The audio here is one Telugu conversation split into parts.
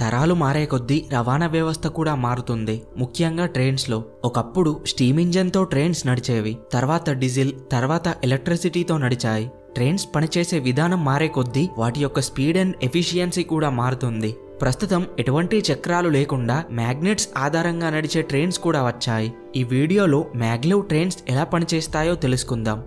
తరాలు మారే కొద్దీ రవాణా వ్యవస్థ కూడా మారుతుంది. ముఖ్యంగా ట్రైన్స్ లో ఒకప్పుడు స్టీమ్ ఇంజన్ తో ట్రైన్స్ నడిచేవి, తర్వాత డీజిల్, తర్వాత ఎలక్ట్రిసిటీతో నడిచాయి. ట్రైన్స్ పనిచేసే విధానం మారే కొద్దీ వాటి యొక్క స్పీడ్ అండ్ ఎఫిషియన్సీ కూడా మారుతుంది. ప్రస్తుతం ఎటువంటి చక్రాలు లేకుండా మ్యాగ్నెట్స్ ఆధారంగా నడిచే ట్రైన్స్ కూడా వచ్చాయి. ఈ వీడియోలో మ్యాగ్లెవ్ ట్రైన్స్ ఎలా పనిచేస్తాయో తెలుసుకుందాం.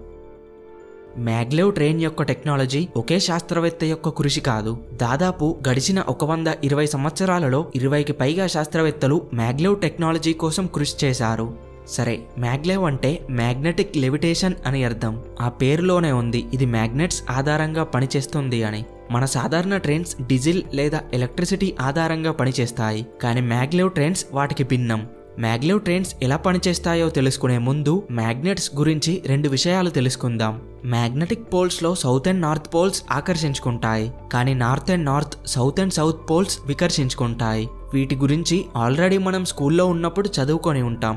మ్యాగ్లెవ్ ట్రైన్ యొక్క టెక్నాలజీ ఒకే శాస్త్రవేత్త యొక్క కృషి కాదు. దాదాపు గడిచిన 120 సంవత్సరాలలో 20కి పైగా శాస్త్రవేత్తలు మ్యాగ్లెవ్ టెక్నాలజీ కోసం కృషి చేశారు. సరే, మ్యాగ్లెవ్ అంటే మ్యాగ్నెటిక్ లెవిటేషన్ అని అర్థం. ఆ పేరులోనే ఉంది ఇది మ్యాగ్నెట్స్ ఆధారంగా పనిచేస్తుంది అని. మన సాధారణ ట్రైన్స్ డీజిల్ లేదా ఎలక్ట్రిసిటీ ఆధారంగా పనిచేస్తాయి, కానీ మ్యాగ్లెవ్ ట్రైన్స్ వాటికి భిన్నం. మ్యాగ్లెవ్ ట్రైన్స్ ఎలా పనిచేస్తాయో తెలుసుకునే ముందు మ్యాగ్నెట్స్ గురించి రెండు విషయాలు తెలుసుకుందాం. మ్యాగ్నెటిక్ పోల్స్ లో సౌత్ అండ్ నార్త్ పోల్స్ ఆకర్షించుకుంటాయి, కానీ north and north, south and south poles వికర్షించుకుంటాయి. వీటి గురించి ఆల్రెడీ మనం స్కూల్లో ఉన్నప్పుడు చదువుకొని ఉంటాం.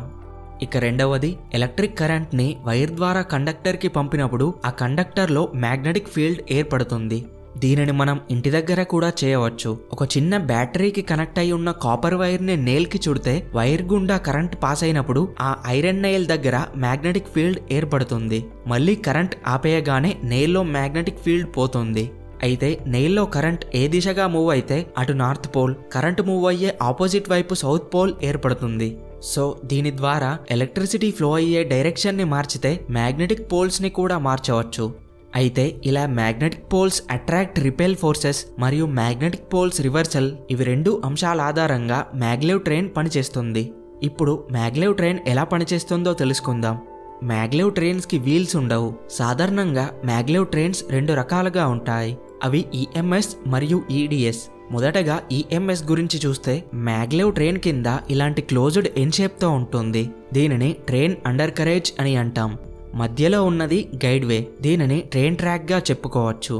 ఇక రెండవది, ఎలక్ట్రిక్ కరెంట్ ని వైర్ ద్వారా కండక్టర్ కి పంపినప్పుడు ఆ కండక్టర్ లో మ్యాగ్నెటిక్ ఫీల్డ్ ఏర్పడుతుంది. దీనిని మనం ఇంటి దగ్గర కూడా చేయవచ్చు. ఒక చిన్న బ్యాటరీకి కనెక్ట్ అయి ఉన్న కాపర్ వైర్ ని నెయిల్ కి చుడితే వైర్ గుండా కరెంట్ పాస్ అయినప్పుడు ఆ ఐరన్ నెయిల్ దగ్గర మ్యాగ్నెటిక్ ఫీల్డ్ ఏర్పడుతుంది. మళ్ళీ కరెంట్ ఆపేయగానే నెయిల్లో మ్యాగ్నెటిక్ ఫీల్డ్ పోతుంది. అయితే నెయిల్లో కరెంట్ ఏ దిశగా మూవ్ అయితే అటు నార్త్ పోల్, కరెంట్ మూవ్ అయ్యే ఆపోజిట్ వైపు సౌత్ పోల్ ఏర్పడుతుంది. సో దీని ద్వారా ఎలక్ట్రిసిటీ ఫ్లో అయ్యే డైరెక్షన్ ని మార్చితే మ్యాగ్నెటిక్ పోల్స్ ని కూడా మార్చవచ్చు. అయితే ఇలా magnetic poles attract, repel forces మరియు మ్యాగ్నెటిక్ పోల్స్ రివర్సల్, ఇవి రెండు అంశాల ఆధారంగా మ్యాగ్లెవ్ ట్రైన్ పనిచేస్తుంది. ఇప్పుడు మ్యాగ్లెవ్ ట్రైన్ ఎలా పనిచేస్తుందో తెలుసుకుందాం. మ్యాగ్లెవ్ ట్రైన్స్ కి వీల్స్ ఉండవు. సాధారణంగా మ్యాగ్లెవ్ ట్రైన్స్ రెండు రకాలుగా ఉంటాయి, అవి ఈఎంఎస్ మరియు ఈడిఎస్. మొదటగా ఈఎంఎస్ గురించి చూస్తే మ్యాగ్లెవ్ ట్రైన్ కింద ఇలాంటి క్లోజ్డ్ ఎన్ షేప్ తో ఉంటుంది. దీనిని ట్రైన్ అండర్ కరేజ్ అని అంటాం. మధ్యలో ఉన్నది గైడ్ వే, దీనిని ట్రైన్ ట్రాక్ గా చెప్పుకోవచ్చు.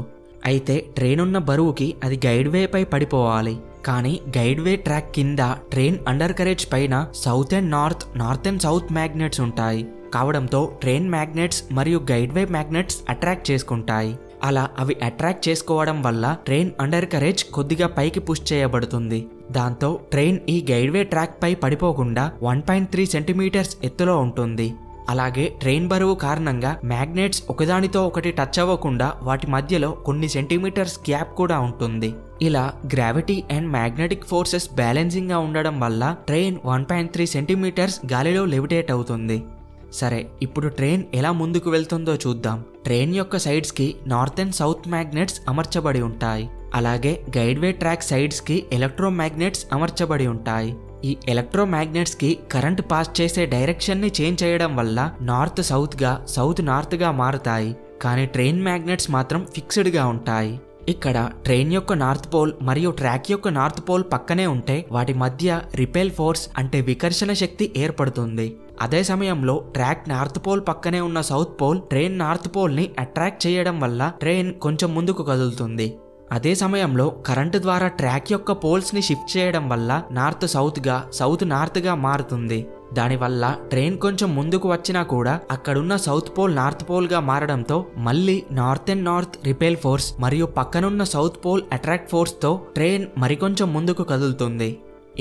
అయితే ట్రైన్ ఉన్న బరువుకి అది గైడ్ వే పై పడిపోవాలి, కానీ గైడ్ వే ట్రాక్ కింద ట్రైన్ అండర్ కరేజ్ పైన south and north, north and south magnets ఉంటాయి. కావడంతో ట్రైన్ మ్యాగ్నెట్స్ మరియు గైడ్ వే మ్యాగ్నెట్స్ అట్రాక్ట్ చేసుకుంటాయి. అలా అవి అట్రాక్ట్ చేసుకోవడం వల్ల ట్రైన్ అండర్ కరేజ్ కొద్దిగా పైకి పుష్ చేయబడుతుంది. దాంతో ట్రైన్ ఈ గైడ్వే ట్రాక్ పై పడిపోకుండా 1.3 సెంటీమీటర్స్ ఎత్తులో ఉంటుంది. అలాగే ట్రైన్ బరువు కారణంగా మ్యాగ్నెట్స్ ఒకదానితో ఒకటి టచ్ అవ్వకుండా వాటి మధ్యలో కొన్ని సెంటీమీటర్స్ గ్యాప్ కూడా ఉంటుంది. ఇలా gravity and magnetic forces balancing గా ఉండడం వల్ల ట్రైన్ 1.3 సెంటీమీటర్స్ గాలిలో లెవిటేట్ అవుతుంది. సరే, ఇప్పుడు ట్రైన్ ఎలా ముందుకు వెళ్తుందో చూద్దాం. ట్రైన్ యొక్క సైడ్స్ కి నార్త్ అండ్ సౌత్ మ్యాగ్నెట్స్ అమర్చబడి ఉంటాయి. అలాగే గైడ్వే ట్రాక్ సైడ్స్ కి ఎలక్ట్రో మ్యాగ్నెట్స్ అమర్చబడి ఉంటాయి. ఈ ఎలక్ట్రో మ్యాగ్నెట్స్ కి కరెంట్ పాస్ చేసే డైరెక్షన్ ని చేంజ్ చేయడం వల్ల నార్త్ సౌత్ గా, సౌత్ నార్త్ గా మారుతాయి, కానీ ట్రైన్ మ్యాగ్నెట్స్ మాత్రం ఫిక్స్డ్ గా ఉంటాయి. ఇక్కడ ట్రైన్ యొక్క నార్త్ పోల్ మరియు ట్రాక్ యొక్క నార్త్ పోల్ పక్కనే ఉంటే వాటి మధ్య రిపెల్ ఫోర్స్ అంటే వికర్షణ శక్తి ఏర్పడుతుంది. అదే సమయంలో ట్రాక్ నార్త్ పోల్ పక్కనే ఉన్న south pole train north pole ని అట్రాక్ట్ చేయడం వల్ల ట్రైన్ కొంచెం ముందుకు కదులుతుంది. అదే సమయంలో కరెంటు ద్వారా ట్రాక్ యొక్క పోల్స్ ని షిఫ్ట్ చేయడం వల్ల నార్త్ సౌత్ గా, సౌత్ నార్త్ గా మారుతుంది. దానివల్ల ట్రైన్ కొంచెం ముందుకు వచ్చినా కూడా అక్కడున్న సౌత్ పోల్ నార్త్ పోల్ గా మారడంతో మళ్ళీ north and north repel force మరియు పక్కనున్న సౌత్ పోల్ అట్రాక్ట్ ఫోర్స్ తో ట్రైన్ మరికొంచెం ముందుకు కదులుతుంది.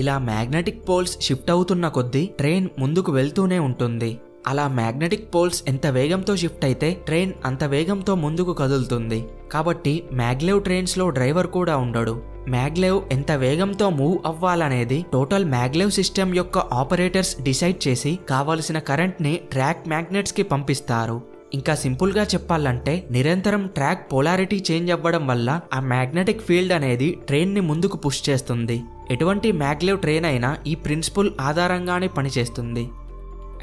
ఇలా మ్యాగ్నెటిక్ పోల్స్ షిఫ్ట్ అవుతున్న కొద్దీ ట్రైన్ ముందుకు వెళ్తూనే ఉంటుంది. అలా మ్యాగ్నెటిక్ పోల్స్ ఎంత వేగంతో షిఫ్ట్ అయితే ట్రైన్ అంత వేగంతో ముందుకు కదులుతుంది. కాబట్టి మ్యాగ్లెవ్ ట్రైన్స్ లో డ్రైవర్ కూడా ఉండడు. మ్యాగ్లెవ్ ఎంత వేగంతో మూవ్ అవ్వాలనేది టోటల్ మ్యాగ్లెవ్ సిస్టమ్ యొక్క ఆపరేటర్స్ డిసైడ్ చేసి కావలసిన కరెంట్ ని ట్రాక్ మ్యాగ్నెట్స్ కి పంపిస్తారు. ఇంకా సింపుల్ గా చెప్పాలంటే నిరంతరం ట్రాక్ పోలారిటీ చేంజ్ అవ్వడం వల్ల ఆ మ్యాగ్నెటిక్ ఫీల్డ్ అనేది ట్రైన్ ని ముందుకు పుష్ చేస్తుంది. ఎటువంటి మ్యాగ్లెవ్ ట్రైన్ అయినా ఈ ప్రిన్సిపల్ ఆధారంగానే పనిచేస్తుంది.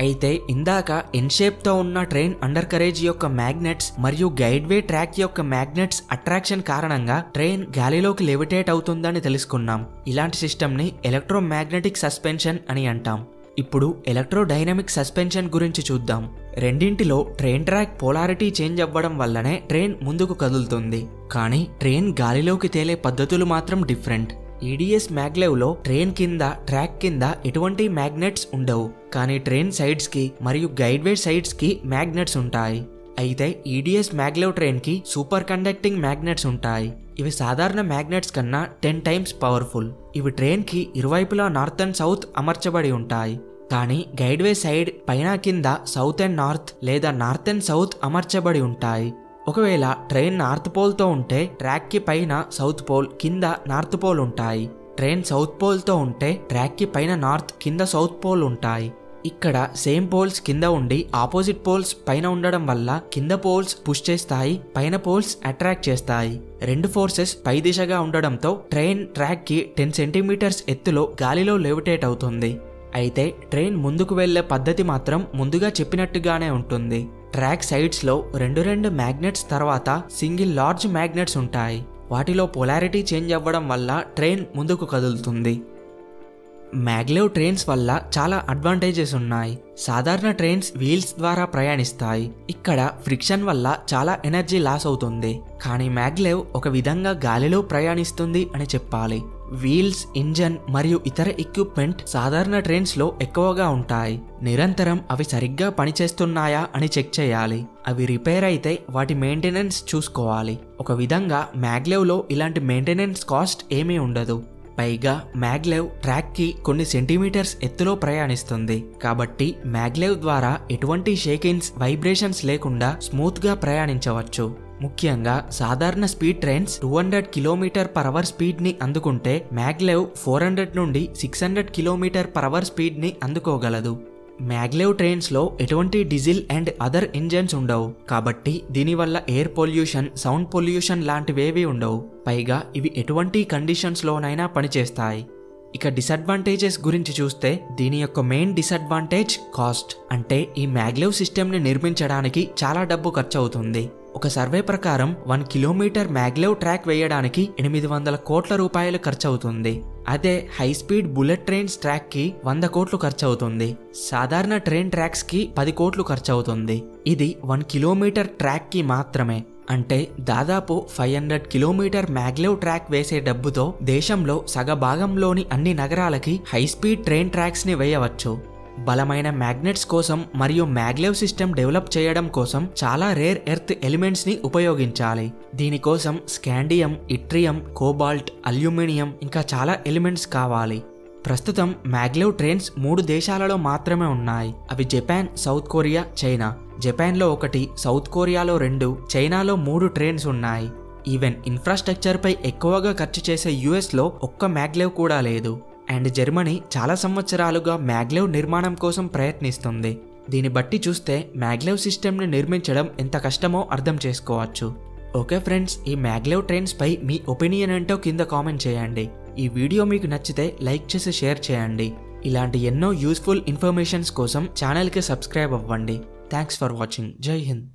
అయితే ఇందాక ఎన్ షేప్ తో ఉన్న ట్రైన్ అండర్ కరేజ్ యొక్క మ్యాగ్నెట్స్ మరియు గైడ్వే ట్రాక్ యొక్క మ్యాగ్నెట్స్ అట్రాక్షన్ కారణంగా ట్రైన్ గాలిలోకి లెవిటేట్ అవుతుందని తెలుసుకున్నాం. ఇలాంటి సిస్టమ్ ని ఎలక్ట్రో మ్యాగ్నెటిక్ సస్పెన్షన్ అని అంటాం. ఇప్పుడు ఎలక్ట్రో డైనమిక్ సస్పెన్షన్ గురించి చూద్దాం. రెండింటిలో ట్రైన్ ట్రాక్ పోలారిటీ చేంజ్ అవ్వడం వల్లనే ట్రైన్ ముందుకు కదులుతుంది, కానీ ట్రైన్ గాలిలోకి తేలే పద్ధతులు మాత్రం డిఫరెంట్. ఈడిఎస్ మ్యాగ్లెవ్ లో ట్రైన్ కింద, ట్రాక్ కింద ఎటువంటి మ్యాగ్నెట్స్ ఉండవు, కానీ ట్రైన్ సైడ్స్ కి మరియు గైడ్వే సైడ్స్ కి మ్యాగ్నెట్స్ ఉంటాయి. అయితే EDS Maglev ట్రైన్ కి సూపర్ కండక్టింగ్ మ్యాగ్నెట్స్ ఉంటాయి. ఇవి సాధారణ మ్యాగ్నెట్స్ కన్నా 10 టైమ్స్ పవర్ఫుల్. ఇవి ట్రైన్ కి ఇరువైపులా నార్త్ అండ్ సౌత్ అమర్చబడి ఉంటాయి. కానీ గైడ్వే సైడ్ పైన కింద సౌత్ అండ్ నార్త్ లేదా నార్త్ అండ్ సౌత్ అమర్చబడి ఉంటాయి. ఒకవేళ ట్రైన్ నార్త్ పోల్ తో ఉంటే ట్రాక్ కి పైన సౌత్ పోల్, కింద నార్త్ పోల్ ఉంటాయి. ట్రైన్ సౌత్ పోల్ తో ఉంటే ట్రాక్ కి పైన నార్త్, కింద సౌత్ పోల్ ఉంటాయి. ఇక్కడ సేమ్ పోల్స్ కింద ఉండి ఆపోజిట్ పోల్స్ పైన ఉండడం వల్ల కింద పోల్స్ పుష్ చేస్తాయి, పైన పోల్స్ అట్రాక్ట్ చేస్తాయి. రెండు ఫోర్సెస్ పై దిశగా ఉండడంతో ట్రైన్ ట్రాక్ కి 10 సెంటీమీటర్స్ ఎత్తులో గాలిలో లెవిటేట్ అవుతుంది. అయితే ట్రైన్ ముందుకు వెళ్లే పద్ధతి మాత్రం ముందుగా చెప్పినట్టుగానే ఉంటుంది. ట్రాక్ సైడ్స్ లో రెండు మ్యాగ్నెట్స్ తర్వాత సింగిల్ లార్జ్ మ్యాగ్నెట్స్ ఉంటాయి. వాటిలో పొలారిటీ చేంజ్ అవ్వడం వల్ల ట్రైన్ ముందుకు కదులుతుంది. మ్యాగ్లెవ్ ట్రైన్స్ వల్ల చాలా అడ్వాంటేజెస్ ఉన్నాయి. సాధారణ ట్రైన్స్ వీల్స్ ద్వారా ప్రయాణిస్తాయి. ఇక్కడ ఫ్రిక్షన్ వల్ల చాలా ఎనర్జీ లాస్ అవుతుంది. కానీ మ్యాగ్లెవ్ ఒక విధంగా గాలిలో ప్రయాణిస్తుంది అని చెప్పాలి. వీల్స్, ఇంజన్ మరియు ఇతర ఎక్విప్మెంట్ సాధారణ ట్రైన్స్ లో ఎక్కువగా ఉంటాయి. నిరంతరం అవి సరిగ్గా పనిచేస్తున్నాయా అని చెక్ చేయాలి. అవి రిపేర్ అయితే వాటి మెయింటెనెన్స్ చూసుకోవాలి. ఒక విధంగా మ్యాగ్లెవ్ లో ఇలాంటి మెయింటెనెన్స్ కాస్ట్ ఏమీ ఉండదు. పైగా మ్యాగ్లెవ్ ట్రాక్ కి కొన్ని సెంటీమీటర్స్ ఎత్తులో ప్రయాణిస్తుంది కాబట్టి మ్యాగ్లెవ్ ద్వారా ఎటువంటి షేకింగ్స్, వైబ్రేషన్స్ లేకుండా స్మూత్ గా ప్రయాణించవచ్చు. ముఖ్యంగా సాధారణ స్పీడ్ ట్రైన్స్ 200 km/h స్పీడ్ ని అందుకుంటే మ్యాగ్లెవ్ 400 నుండి 600 km/h స్పీడ్ ని అందుకోగలదు. మ్యాగ్లెవ్ ట్రైన్స్ లో ఎటువంటి డీజిల్ అండ్ అదర్ ఇంజన్స్ ఉండవు కాబట్టి దీనివల్ల ఎయిర్ పొల్యూషన్, సౌండ్ పొల్యూషన్ లాంటివేవి ఉండవు. పైగా ఇవి ఎటువంటి కండిషన్స్ లోనైనా పనిచేస్తాయి. ఇక డిసడ్వాంటేజెస్ గురించి చూస్తే దీని యొక్క మెయిన్ డిసడ్వాంటేజ్ కాస్ట్. అంటే ఈ మ్యాగ్లెవ్ సిస్టమ్ ని నిర్మించడానికి చాలా డబ్బు ఖర్చు అవుతుంది. ఒక సర్వే ప్రకారం 1 km మ్యాగ్లెవ్ ట్రాక్ వేయడానికి 800 కోట్ల రూపాయలు ఖర్చు అవుతుంది. అదే high speed bullet trains track కి 100 కోట్లు ఖర్చు అవుతుంది. సాధారణ ట్రైన్ ట్రాక్స్ కి 10 కోట్లు ఖర్చు అవుతుంది. ఇది 1 km ట్రాక్ కి మాత్రమే. అంటే దాదాపు 500 km మ్యాగ్లెవ్ ట్రాక్ వేసే డబ్బుతో దేశంలో సగభాగంలోని అన్ని నగరాలకి హై స్పీడ్ ట్రైన్ ట్రాక్స్ ని వేయవచ్చు. బలమైన మ్యాగ్నెట్స్ కోసం మరియు మ్యాగ్లెవ్ సిస్టమ్ డెవలప్ చేయడం కోసం చాలా రేర్ ఎర్త్ ఎలిమెంట్స్ ని ఉపయోగించాలి. దీనికోసం స్కాండియం, ఇట్రియం, కోబాల్ట్, అల్యూమినియం ఇంకా చాలా ఎలిమెంట్స్ కావాలి. ప్రస్తుతం మ్యాగ్లెవ్ ట్రైన్స్ 3 దేశాలలో మాత్రమే ఉన్నాయి. అవి జపాన్, సౌత్ కొరియా, చైనా. జపాన్లో 1, సౌత్ కొరియాలో 2, చైనాలో 3 ట్రైన్స్ ఉన్నాయి. ఈవెన్ ఇన్ఫ్రాస్ట్రక్చర్ పై ఎక్కువగా ఖర్చు చేసే యుఎస్లో ఒక్క మ్యాగ్లెవ్ కూడా లేదు. అండ్ జర్మనీ చాలా సంవత్సరాలుగా మ్యాగ్లెవ్ నిర్మాణం కోసం ప్రయత్నిస్తుంది. దీన్ని బట్టి చూస్తే మ్యాగ్లెవ్ సిస్టమ్ని నిర్మించడం ఎంత కష్టమో అర్థం చేసుకోవచ్చు. ఓకే ఫ్రెండ్స్, ఈ మ్యాగ్లెవ్ ట్రైన్స్ పై మీ ఒపీనియన్ ఏంటో కింద కామెంట్ చేయండి. ఈ వీడియో మీకు నచ్చితే లైక్ చేసి షేర్ చేయండి. ఇలాంటి ఎన్నో యూస్ఫుల్ ఇన్ఫర్మేషన్స్ కోసం ఛానల్కి సబ్స్క్రైబ్ అవ్వండి. Thanks for watching. Jai Hind.